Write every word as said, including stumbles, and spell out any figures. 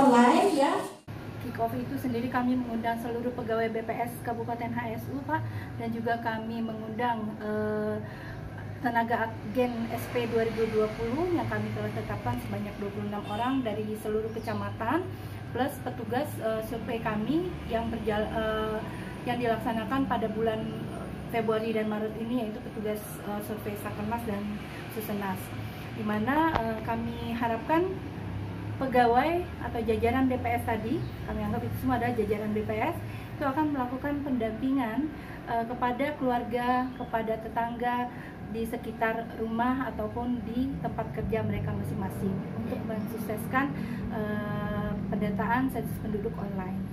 online ya. Kick-off itu sendiri kami mengundang seluruh pegawai B P S Kabupaten H S U, Pak, dan juga kami mengundang eh, tenaga agen S P dua ribu dua puluh yang kami telah tetapkan sebanyak dua puluh enam orang dari seluruh kecamatan, plus petugas eh, survei kami yang berjala, eh, yang dilaksanakan pada bulan Februari dan Maret ini, yaitu petugas uh, survei Sakernas dan Susenas, di mana uh, kami harapkan pegawai atau jajaran B P S tadi, kami anggap itu semua adalah jajaran B P S, itu akan melakukan pendampingan uh, kepada keluarga, kepada tetangga di sekitar rumah ataupun di tempat kerja mereka masing-masing untuk mensukseskan uh, pendataan sensus penduduk online.